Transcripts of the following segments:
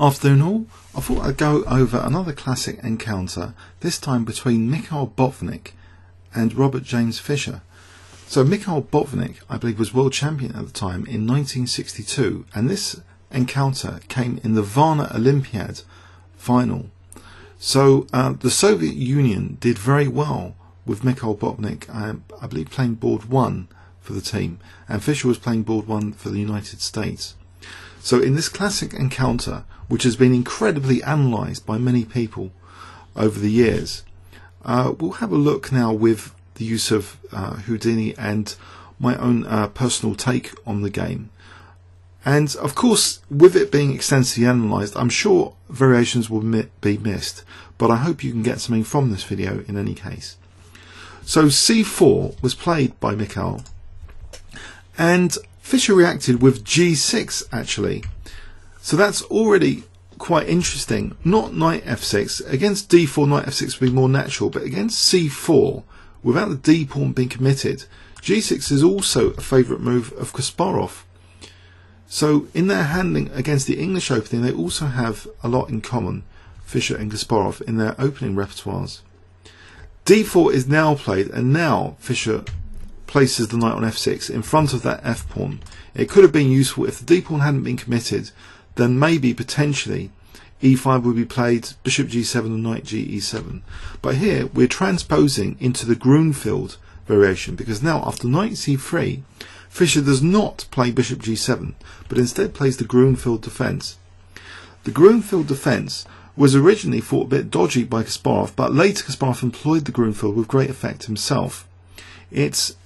Afternoon all, I thought I'd go over another classic encounter, this time between Mikhail Botvinnik and Robert James Fischer. So Mikhail Botvinnik, I believe, was world champion at the time in 1962, and this encounter came in the Varna Olympiad final. So the Soviet Union did very well with Mikhail Botvinnik, I believe playing board 1 for the team, and Fischer was playing board 1 for the United States. So in this classic encounter, which has been incredibly analysed by many people over the years, we'll have a look now with the use of Houdini and my own personal take on the game. And of course, with it being extensively analysed, I'm sure variations will be missed, but I hope you can get something from this video in any case. So c4 was played by Mikhail, and Fischer reacted with g6 actually. So that's already quite interesting. Not knight f6. Against d4, knight f6 would be more natural, but against c4, without the d pawn being committed, g6 is also a favourite move of Kasparov. So in their handling against the English opening, they also have a lot in common, Fischer and Kasparov, in their opening repertoires. d4 is now played, and now Fischer places the knight on f6 in front of that f pawn. It could have been useful if the d pawn hadn't been committed, then maybe potentially e5 would be played, bishop g7 and knight g e7. But here we're transposing into the Gruenfeld variation, because now after knight c3, Fischer does not play bishop g7, but instead plays the Gruenfeld defence. The Gruenfeld defence was originally thought a bit dodgy by Kasparov, but later Kasparov employed the Gruenfeld with great effect himself. It's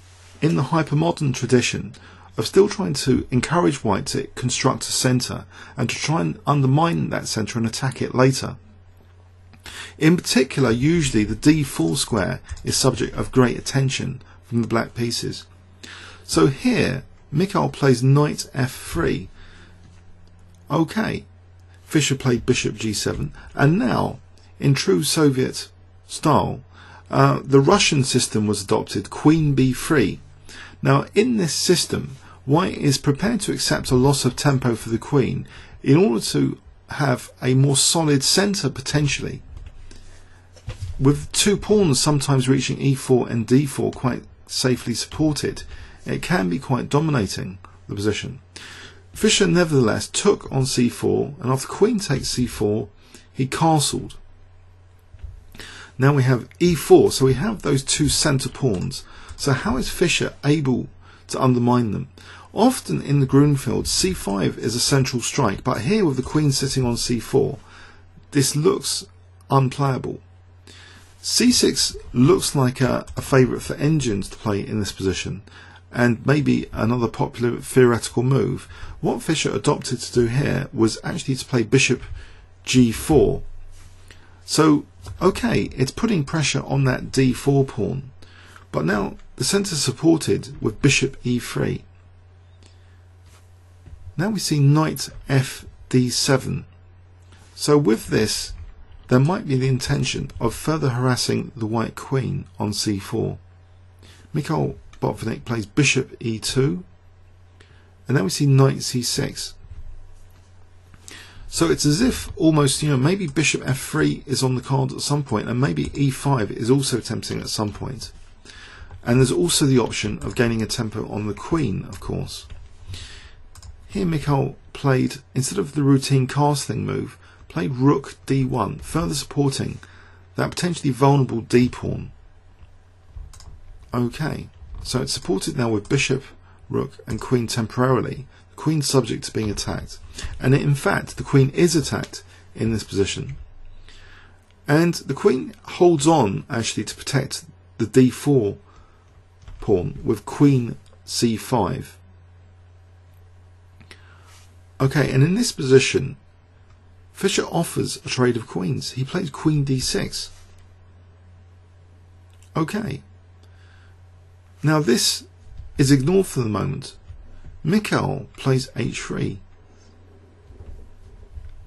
in the hypermodern tradition of still trying to encourage white to construct a centre and to try and undermine that centre and attack it later. In particular, usually the d4 square is subject of great attention from the black pieces. So here Mikhail plays knight f3. Okay, Fischer played bishop g7, and now in true Soviet style, the Russian system was adopted, queen b3. Now in this system, white is prepared to accept a loss of tempo for the queen in order to have a more solid centre potentially, with two pawns sometimes reaching e4 and d4 quite safely supported. It can be quite dominating, the position. Fischer nevertheless took on c4, and after queen takes c4, he castled. Now we have e4, so we have those two centre pawns. So how is Fischer able to undermine them? Often in the Gruenfeld, c5 is a central strike, but here with the queen sitting on c4, this looks unplayable. c6 looks like a favourite for engines to play in this position, and maybe another popular theoretical move. What Fischer adopted to do here was actually to play bishop g4. So okay, it's putting pressure on that d4 pawn, but now the centre is supported with bishop e3. Now we see knight fd7. So with this, there might be the intention of further harassing the white queen on c4. Mikhail Botvinnik plays bishop e2, and now we see knight c6. So it's as if almost, maybe bishop f3 is on the card at some point, and maybe e5 is also tempting at some point. And there's also the option of gaining a tempo on the queen, of course. Here Mikhail played, instead of the routine castling move, played rook d1, further supporting that potentially vulnerable d pawn. Okay, so it's supported now with bishop, rook and queen temporarily. Queen subject to being attacked, and in fact the queen is attacked in this position, and the queen holds on actually to protect the d4 pawn with queen c5. Okay, and in this position Fischer offers a trade of queens. He plays queen d6. Okay, now this is ignored for the moment. Mikhail plays h3,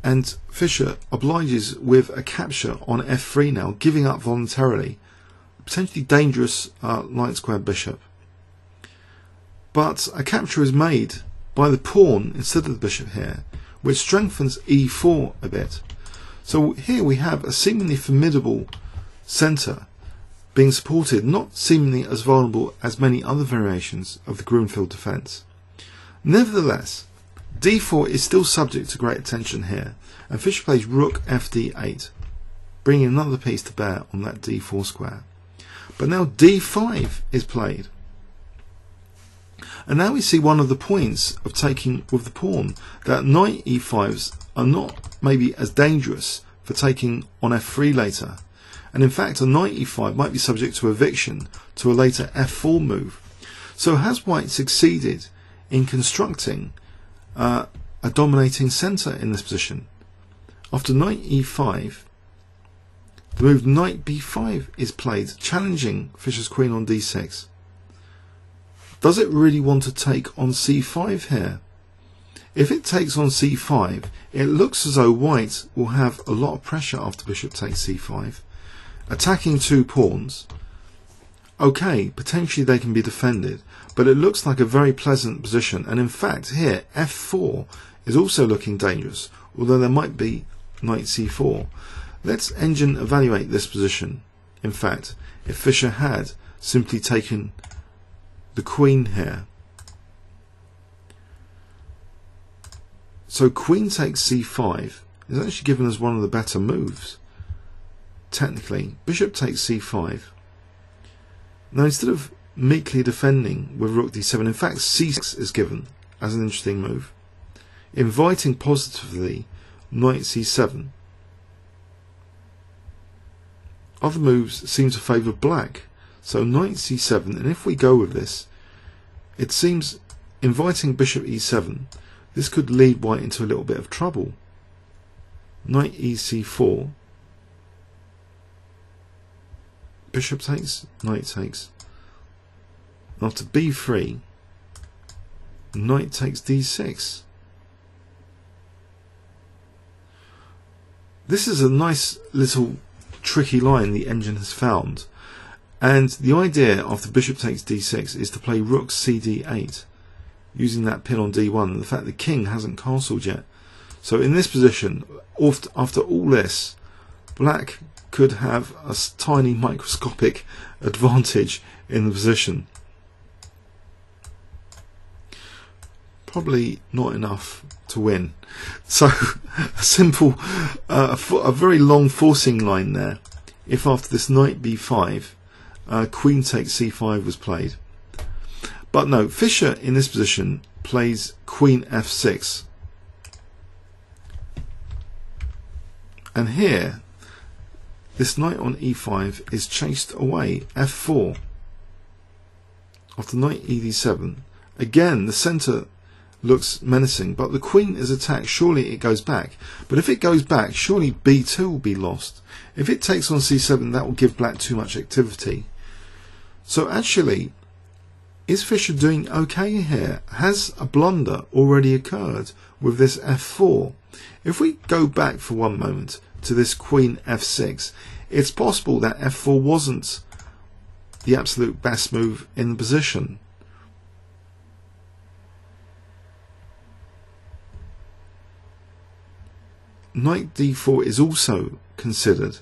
and Fischer obliges with a capture on f3 now, giving up voluntarily a potentially dangerous light square bishop. But a capture is made by the pawn instead of the bishop here, which strengthens e4 a bit. So here we have a seemingly formidable centre being supported, not seemingly as vulnerable as many other variations of the Gruenfeld defence. Nevertheless, d4 is still subject to great attention here, and Fischer plays rook fd8, bringing another piece to bear on that d4 square. But now d5 is played, and now we see one of the points of taking with the pawn, that knight e5s are not maybe as dangerous for taking on f3 later. And in fact, a knight e5 might be subject to eviction to a later f4 move. So has White succeeded in constructing a dominating centre in this position? After knight e5, the move knight b5 is played, challenging Fischer's queen on d6. Does it really want to take on c5 here? If it takes on c5, it looks as though White will have a lot of pressure after bishop takes c5. Attacking two pawns, okay, potentially they can be defended, but it looks like a very pleasant position. And in fact here f4 is also looking dangerous, although there might be knight c4. Let's engine evaluate this position. In fact, if Fischer had simply taken the queen here, so queen takes c5 is actually given as one of the better moves. Technically, bishop takes c5. Now, instead of meekly defending with rook d7, in fact c6 is given as an interesting move, inviting positively knight c7. Other moves seem to favour black, so knight c7, and if we go with this, it seems inviting bishop e7. This could lead White into a little bit of trouble. Knight ec4. Bishop takes, knight takes. After b3, knight takes d6. This is a nice little tricky line the engine has found, and the idea after bishop takes d6 is to play rook cd8, using that pin on d1, and the fact the king hasn't castled yet. So in this position, after all this, black could have a tiny microscopic advantage in the position. Probably not enough to win. So a simple, a very long forcing line there. If after this knight b5, queen takes c5 was played. But no, Fischer in this position plays queen f6. And here, this knight on e5 is chased away, f4. After knight ed7, again the centre looks menacing, but the queen is attacked, surely it goes back. But if it goes back, surely b2 will be lost. If it takes on c7, that will give black too much activity. So actually, is Fischer doing okay here? Has a blunder already occurred with this f4? If we go back for one moment to this queen f6, it's possible that f4 wasn't the absolute best move in the position. Knight d4 is also considered,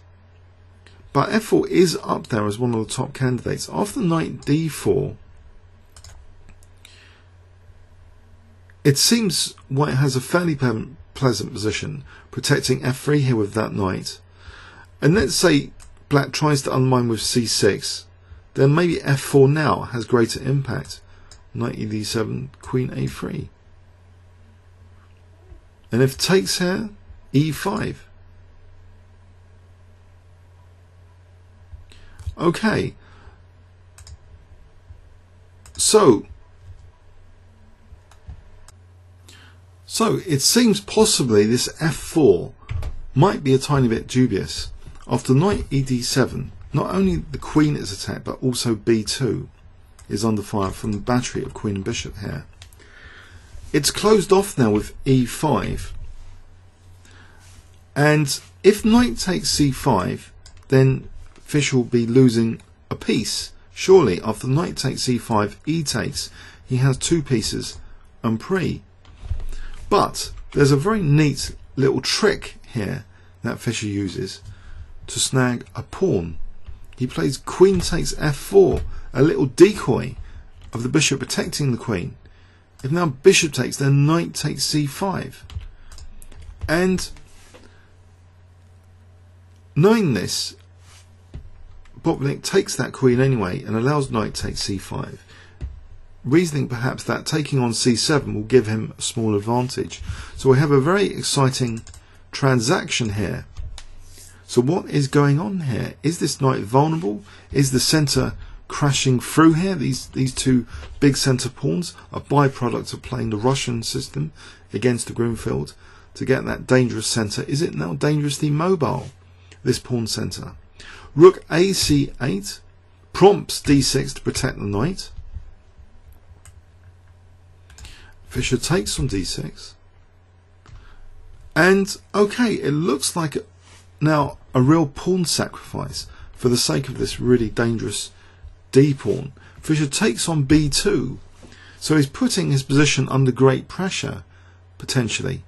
but f4 is up there as one of the top candidates. After knight d4, it seems White has a fairly pleasant position, protecting f3 here with that knight. And let's say black tries to undermine with c6, then maybe f4 now has greater impact. Knight ed7, queen a3, and if takes here, e5. Okay, So it seems possibly this f4 might be a tiny bit dubious. After knight ed7, not only the queen is attacked, but also b2 is under fire from the battery of queen and bishop here. It's closed off now with e5. And if knight takes c5, then Fischer will be losing a piece. Surely, after knight takes c5, e takes, he has two pieces and pre. But There's a very neat little trick here that Fischer uses to snag a pawn. He plays queen takes f4, a little decoy of the bishop protecting the queen. If now bishop takes, then knight takes c5. And knowing this, Botvinnik takes that queen anyway and allows knight takes c5, reasoning perhaps that taking on c7 will give him a small advantage. So we have a very exciting transaction here. So what is going on here? Is this knight vulnerable? Is the centre crashing through here? These two big centre pawns are byproducts of playing the Russian system against the Grunfeld to get that dangerous centre. Is it now dangerously mobile, this pawn centre? Rook ac8 prompts d6 to protect the knight. Fischer takes on d6. And okay, it looks like now a real pawn sacrifice for the sake of this really dangerous d pawn. Fischer takes on b2, so he's putting his position under great pressure potentially.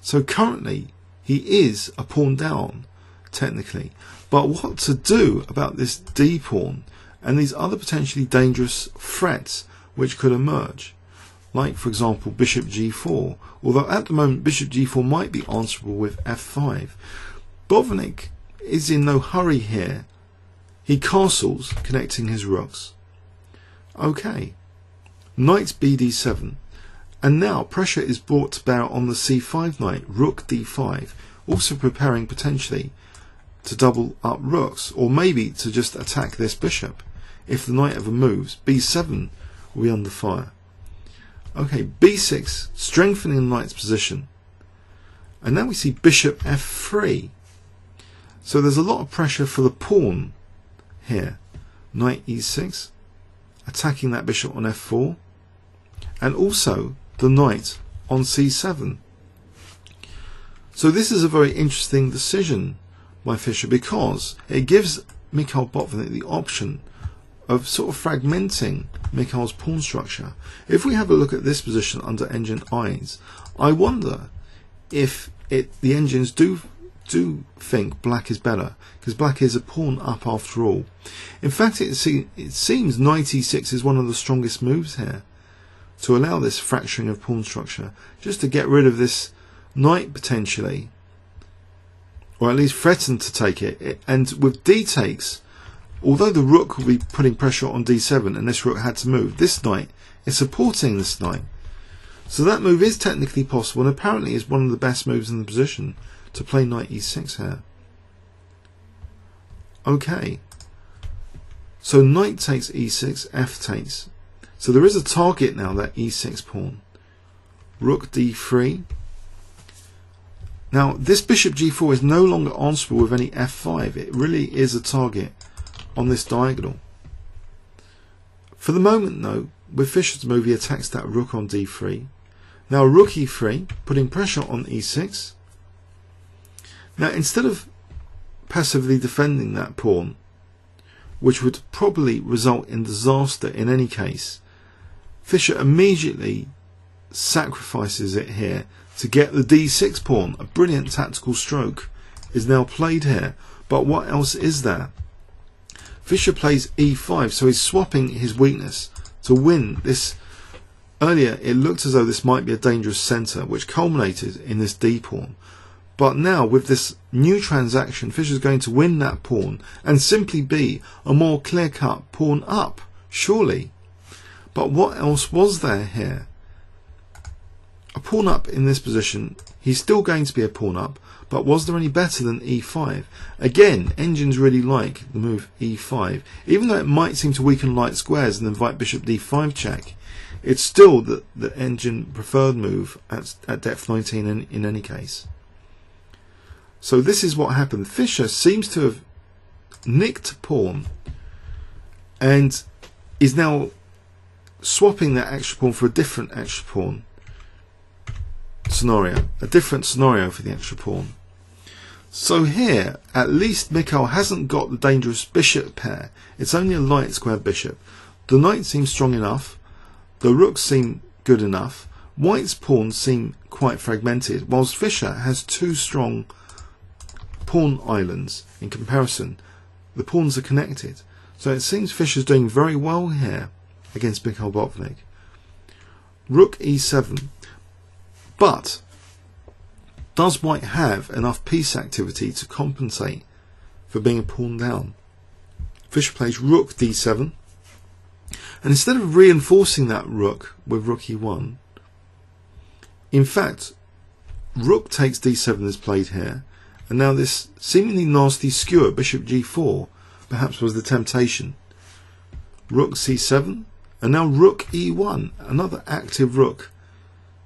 So currently he is a pawn down technically, but what to do about this d pawn and these other potentially dangerous threats which could emerge, like for example bishop g4, although at the moment bishop g4 might be answerable with f5. Botvinnik is in no hurry here. He castles, connecting his rooks. Okay, knight bd7, and now pressure is brought to bear on the c5 knight, rook d5, also preparing potentially to double up rooks, or maybe to just attack this bishop. If the knight ever moves, b7 will be under fire. Okay, b6, strengthening the knight's position. And now we see bishop f3. So there's a lot of pressure for the pawn here. Knight e6, attacking that bishop on f4. And also the knight on c7. So this is a very interesting decision by Fischer, because it gives Mikhail Botvinnik the option of sort of fragmenting Mikhail's pawn structure. If we have a look at this position under engine eyes, I wonder if the engines do think black is better, because black is a pawn up after all. In fact, it seems knight e6 is one of the strongest moves here, to allow this fracturing of pawn structure, just to get rid of this knight potentially, or at least threaten to take it. And with d takes, although the rook will be putting pressure on d7 and this rook had to move, this knight is supporting this knight. So that move is technically possible, and apparently is one of the best moves in the position, to play knight e6 here. Okay, so knight takes e6, f takes. So there is a target now, that e6 pawn. Rook d3. Now this bishop g4 is no longer answerable with any f5. It really is a target on this diagonal. For the moment though, with Fischer's move, he attacks that rook on d3. Now rook e3, putting pressure on e6. Now instead of passively defending that pawn, which would probably result in disaster in any case, Fischer immediately sacrifices it here to get the d6 pawn. A brilliant tactical stroke is now played here, but what else is there? Fischer plays e5, so he's swapping his weakness to win this. Earlier it looked as though this might be a dangerous centre, which culminated in this d pawn. But now with this new transaction, Fischer's going to win that pawn and simply be a more clear-cut pawn up, surely. But what else was there here? A pawn up in this position, he's still going to be a pawn up, but was there any better than e5? Again, engines really like the move e5. Even though it might seem to weaken light squares and invite bishop d5 check, it's still the engine preferred move at depth 19 in any case. So this is what happened. Fischer seems to have nicked a pawn and is now swapping that extra pawn for a different extra pawn scenario, a different scenario for the extra pawn. So here at least Mikhail hasn't got the dangerous bishop pair. It's only a light square bishop. The knight seems strong enough, the rooks seem good enough, White's pawns seem quite fragmented, whilst Fischer has two strong pawn islands in comparison. The pawns are connected. So it seems Fischer's doing very well here against Mikhail Botvinnik. Rook e7. But does White have enough piece activity to compensate for being a pawn down? Fischer plays rook d7. And instead of reinforcing that rook with rook e1, in fact, rook takes d7 is played here, and now this seemingly nasty skewer, bishop g4, perhaps was the temptation. Rook c7, and now rook e1, another active rook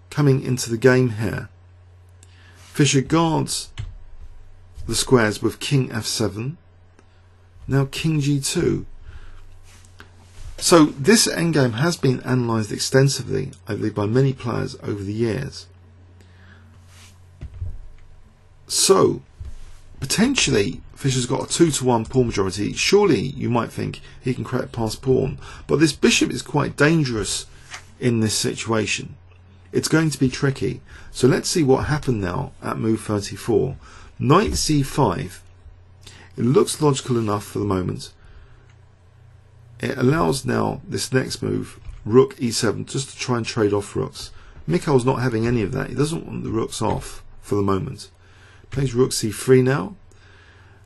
coming into the game here. Fischer guards the squares with king f7, now king g2. So this endgame has been analysed extensively, I believe, by many players over the years. So, potentially, Fischer's got a 2-to-1 pawn majority. Surely, you might think he can create a passed pawn. But this bishop is quite dangerous in this situation. It's going to be tricky. So let's see what happened now at move 34. Knight c5. It looks logical enough for the moment. It allows now this next move, rook e7, just to try and trade off rooks. Mikhail's not having any of that. He doesn't want the rooks off for the moment. Plays rook c3 now.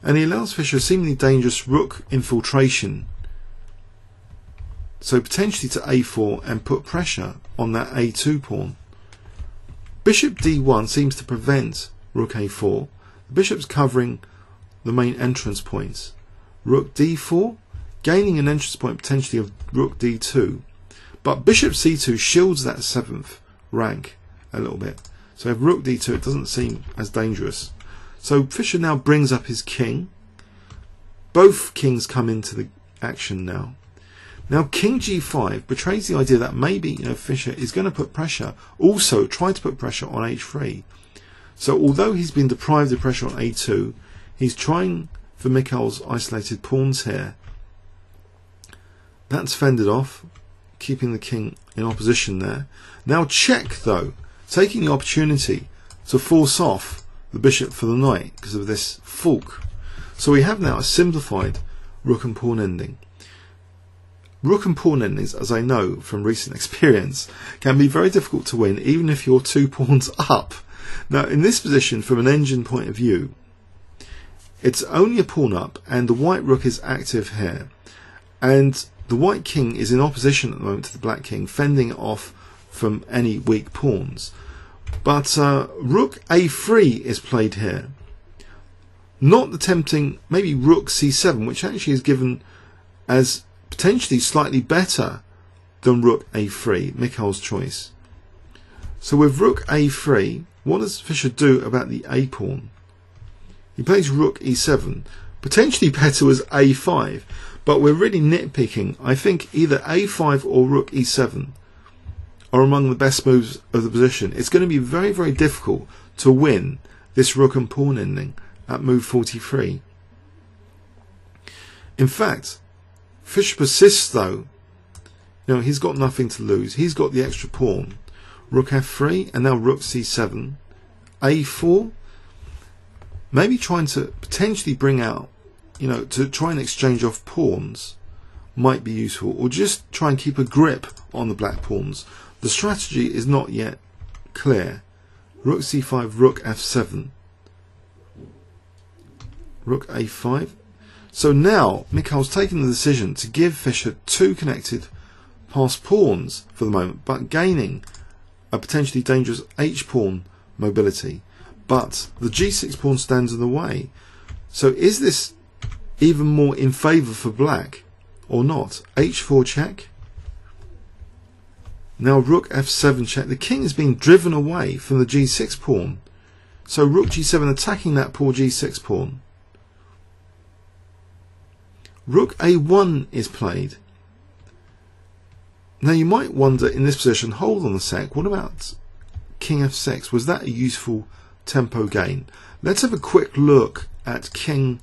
And he allows Fischer a seemingly dangerous rook infiltration. So potentially to a4 and put pressure on that a2 pawn. Bishop d1 seems to prevent rook a4. The bishop's covering the main entrance points. Rook d4. Gaining an entrance point potentially of rook d2, but bishop c2 shields that 7th rank a little bit. So if rook d2, it doesn't seem as dangerous. So Fischer now brings up his king. Both kings come into the action now. Now king g5 betrays the idea that maybe, you know, Fischer is going to put pressure, also try to put pressure on h3. So although he's been deprived of pressure on a2, he's trying for Mikhail's isolated pawns here. That's fended off, keeping the king in opposition there. Now check, though, taking the opportunity to force off the bishop for the knight because of this fork. So we have now a simplified rook and pawn ending. Rook and pawn endings, as I know from recent experience, can be very difficult to win even if you're two pawns up. Now in this position, from an engine point of view, it's only a pawn up and the white rook is active here. And the white king is in opposition at the moment to the black king, fending it off from any weak pawns. But rook a3 is played here. Not the tempting, maybe rook c7, which actually is given as potentially slightly better than rook a3, Mikhail's choice. So with rook a3, what does Fischer do about the a pawn? He plays rook e7. Potentially better was a5. But we're really nitpicking. I think either a5 or rook e7 are among the best moves of the position. It's going to be very, very difficult to win this rook and pawn ending at move 43. In fact, Fischer persists, though. You know, he's got nothing to lose. He's got the extra pawn. Rook f3 and now rook c7. a4. Maybe trying to potentially bring out, you know, to try and exchange off pawns might be useful, or just try and keep a grip on the black pawns. The strategy is not yet clear. Rook c5, rook f7, rook a5. So now Mikhail's taking the decision to give Fischer two connected passed pawns for the moment, but gaining a potentially dangerous h pawn mobility. But the g6 pawn stands in the way. So is this even more in favour for black or not? h4 check. Now rook f7 check. The king is being driven away from the g6 pawn. So rook g7 attacking that poor g6 pawn. Rook a1 is played. Now you might wonder in this position, hold on a sec, what about king f6? Was that a useful tempo gain? Let's have a quick look at king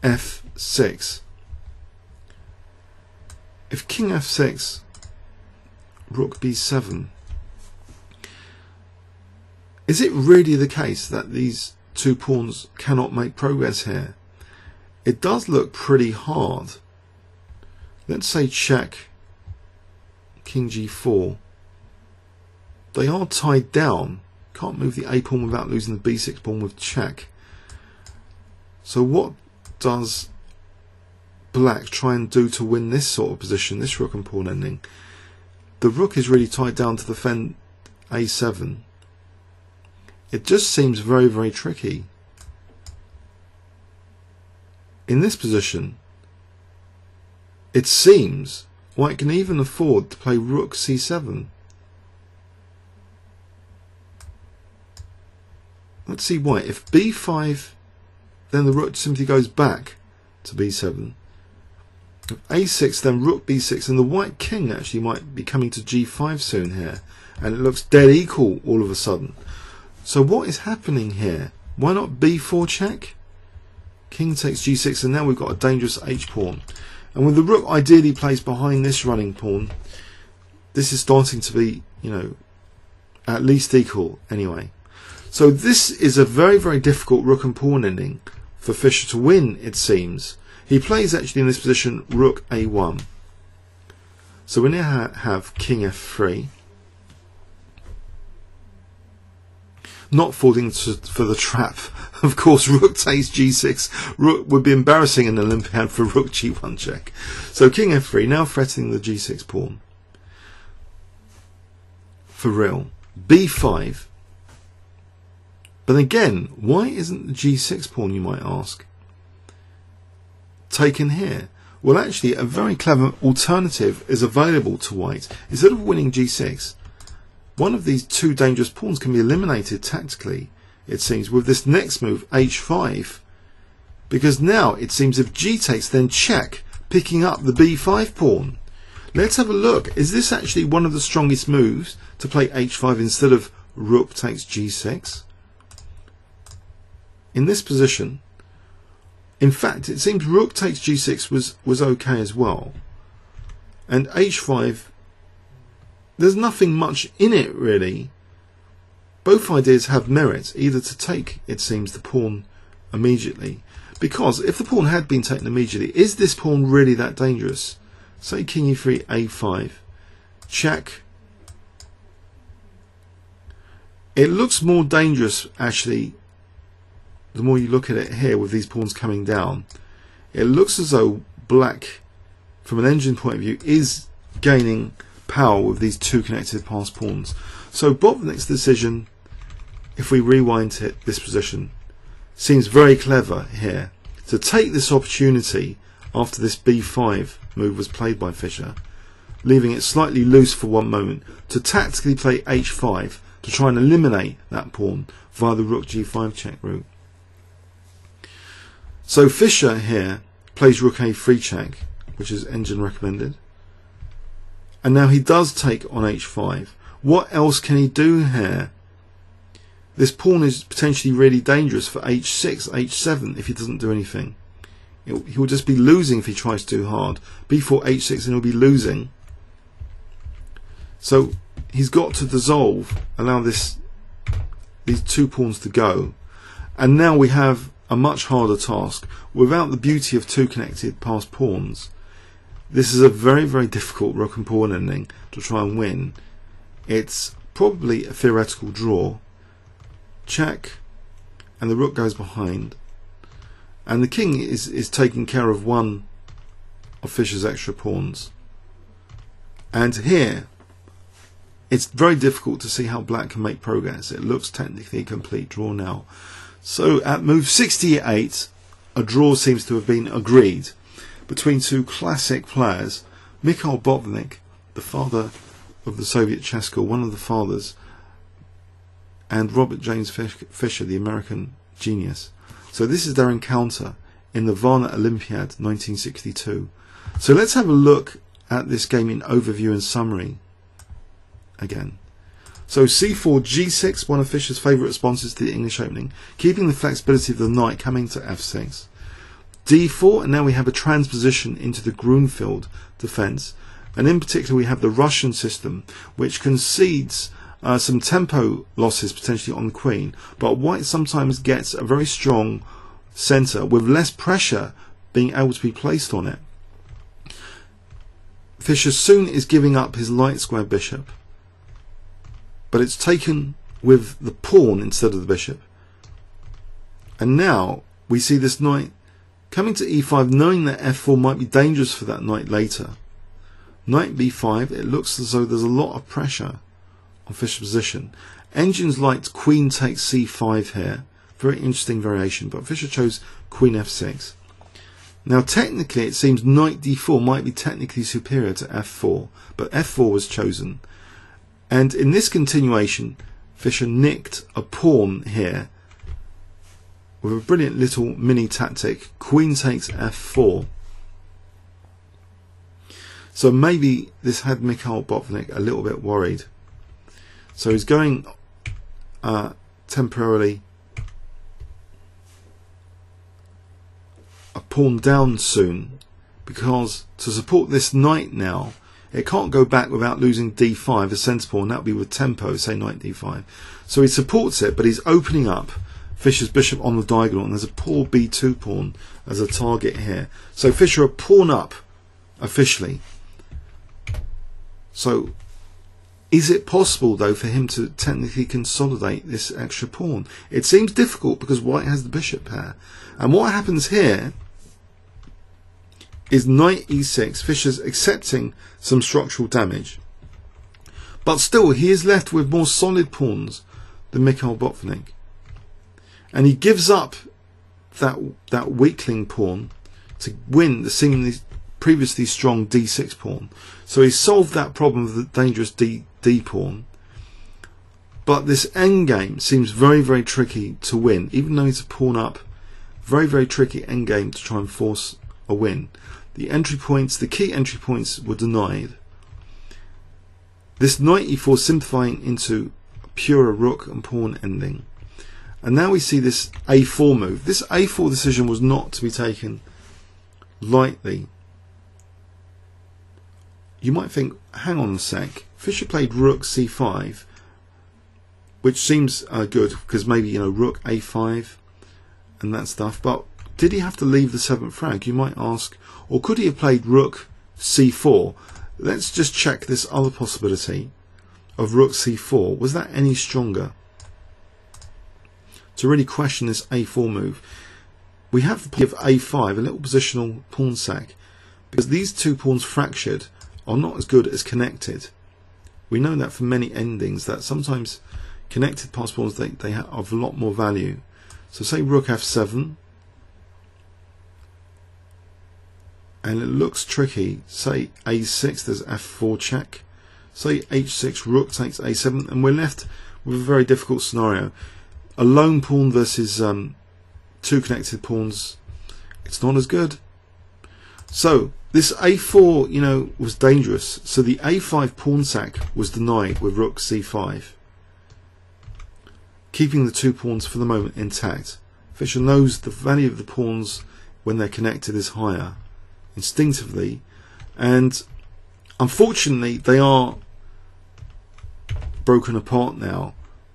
f6. If king f6, rook b7, Is it really the case that these two pawns cannot make progress here? It does look pretty hard. Let's say check, king g4. They are tied down. Can't move the a pawn without losing the b6 pawn with check. So what does black try and do to win this sort of position, this rook and pawn ending? The rook is really tied down to defend a7. It just seems very, very tricky. In this position, it seems white can even afford to play rook c7. Let's see why. If b5, then the rook simply goes back to b7. If a6, then rook b6, and the white king actually might be coming to g5 soon here, and it looks dead equal all of a sudden. So what is happening here? Why not b4 check? King takes g6, and now we've got a dangerous h pawn. And with the rook ideally placed behind this running pawn, this is starting to be, you know, at least equal anyway. So this is a very, very difficult rook and pawn ending for Fischer to win, it seems. He plays actually in this position rook a1. So we now have king f3. Not falling for the trap. Of course, rook takes g6. Rook would be embarrassing in Olympiad for rook g1 check. So king f3, now threatening the g6 pawn. For real. b5. But again, why isn't the g6 pawn, you might ask, taken here? Well, actually, a very clever alternative is available to white. Instead of winning g6, one of these two dangerous pawns can be eliminated tactically, it seems, with this next move, h5. Because now, it seems if g takes, then check, picking up the b5 pawn. Let's have a look. Is this actually one of the strongest moves to play h5 instead of rook takes g6? In this position, in fact, it seems rook takes g6 was okay as well. And h5... there's nothing much in it, really. Both ideas have merit, either to take, it seems, the pawn immediately. Because if the pawn had been taken immediately, is this pawn really that dangerous? Say king e3, a5. Check. It looks more dangerous, actually, the more you look at it here with these pawns coming down. It looks as though black, from an engine point of view, is gaining power with these two connected passed pawns. So Botvinnik's decision, if we rewind to this position, seems very clever here. To take this opportunity after this b5 move was played by Fischer, leaving it slightly loose for one moment, to tactically play h5 to try and eliminate that pawn via the rook g5 check route. So Fischer here plays rook a3 check, which is engine recommended. And now he does take on h5. What else can he do here? This pawn is potentially really dangerous for h6, h7 if he doesn't do anything. He will just be losing if he tries too hard. b4, h6, and he'll be losing. So he's got to dissolve, allow these two pawns to go. And now we have a much harder task. Without the beauty of two connected passed pawns, this is a very, very difficult rook and pawn ending to try and win. It's probably a theoretical draw. Check, and the rook goes behind. And the king is taking care of one of Fischer's extra pawns. And here, it's very difficult to see how black can make progress. It looks technically a complete draw now. So at move 68, a draw seems to have been agreed between two classic players. Mikhail Botvinnik, the father of the Soviet chess school, one of the fathers, and Robert James Fischer, the American genius. So this is their encounter in the Varna Olympiad 1962. So let's have a look at this game in overview and summary again. So c4, g6, one of Fischer's favourite responses to the English opening, keeping the flexibility of the knight coming to f6. d4, and now we have a transposition into the Gruenfeld defence, and in particular we have the Russian system, which concedes some tempo losses potentially on the queen, but white sometimes gets a very strong centre with less pressure being able to be placed on it. Fischer soon is giving up his light square bishop, but it's taken with the pawn instead of the bishop. And now we see this knight coming to e5, knowing that f4 might be dangerous for that knight later. Knight b5, it looks as though there's a lot of pressure on Fischer's position. Engines liked queen takes c5 here. Very interesting variation, but Fischer chose queen f6. Now technically it seems knight d4 might be technically superior to f4, but f4 was chosen. And in this continuation, Fischer nicked a pawn here with a brilliant little mini tactic. Queen takes f4. So maybe this had Mikhail Botvinnik a little bit worried. So he's going temporarily a pawn down soon, because to support this knight now, it can't go back without losing d5, a centre pawn. That would be with tempo, say knight d5. So he supports it, but he's opening up Fischer's bishop on the diagonal, and there's a poor b2 pawn as a target here. So Fischer are pawn up officially. So is it possible though for him to technically consolidate this extra pawn? It seems difficult because white has the bishop here. And what happens here is knight e6. Fischer's accepting some structural damage, but still he is left with more solid pawns than Mikhail Botvinnik. And he gives up that weakling pawn to win the seemingly previously strong d6 pawn. So he solved that problem of the dangerous d pawn. But this endgame seems very, very tricky to win. Even though he's a pawn up, very, very tricky endgame to try and force a win. The entry points, the key entry points were denied. This knight e4 simplifying into a purer rook and pawn ending. And now we see this a4 move. This a4 decision was not to be taken lightly. You might think, hang on a sec, Fischer played rook c5, which seems good, because maybe, you know, rook a5 and that stuff. But did he have to leave the 7th frag, you might ask? Or could he have played rook c4? Let's just check this other possibility of rook c4. Was that any stronger? To really question this a4 move, we have the pawn of a5, a little positional pawn sack, because these two pawns fractured are not as good as connected. We know that from many endings, that sometimes connected passed pawns, they have a lot more value. So say rook f7, and it looks tricky. Say a6, there's f4 check. Say h6, rook takes a7, and we're left with a very difficult scenario. A lone pawn versus two connected pawns, it's not as good. So this a4, you know, was dangerous. So the a5 pawn sack was denied with rook c5, keeping the two pawns for the moment intact. Fischer knows the value of the pawns when they're connected is higher, instinctively, and unfortunately they are broken apart now.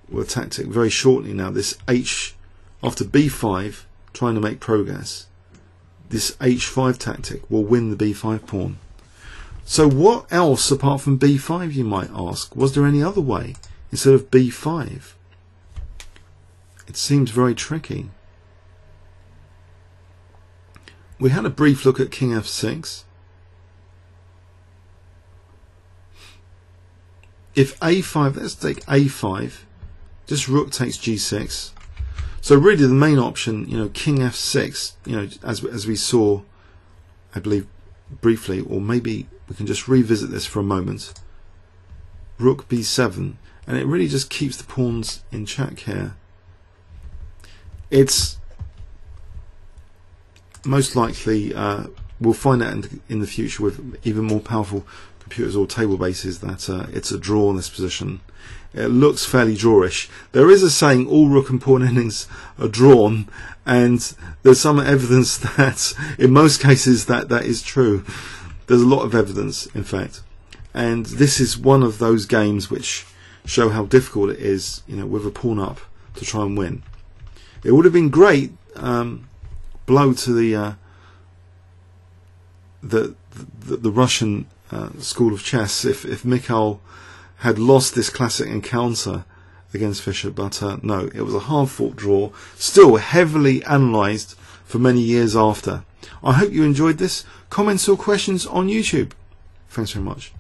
With a tactic very shortly now, this h after b5, trying to make progress, this h5 tactic will win the b5 pawn. So what else apart from b5, you might ask? Was there any other way instead of b5? It seems very tricky. We had a brief look at king f6. If a5, let's take a5, just rook takes g6. So really the main option, you know, king f6, you know, as we saw, I believe, briefly, or maybe we can just revisit this for a moment. Rook b7, and it really just keeps the pawns in check here. It's most likely, we'll find out in the future with even more powerful computers or table bases that it's a draw in this position. It looks fairly drawish. There is a saying, all rook and pawn endings are drawn, and there's some evidence that in most cases that is true. There's a lot of evidence, in fact, and this is one of those games which show how difficult it is, you know, with a pawn up to try and win. It would have been great blow to the Russian school of chess if Mikhail had lost this classic encounter against Fischer, but no, it was a hard-fought draw, still heavily analysed for many years after. I hope you enjoyed this. Comments or questions on YouTube. Thanks very much.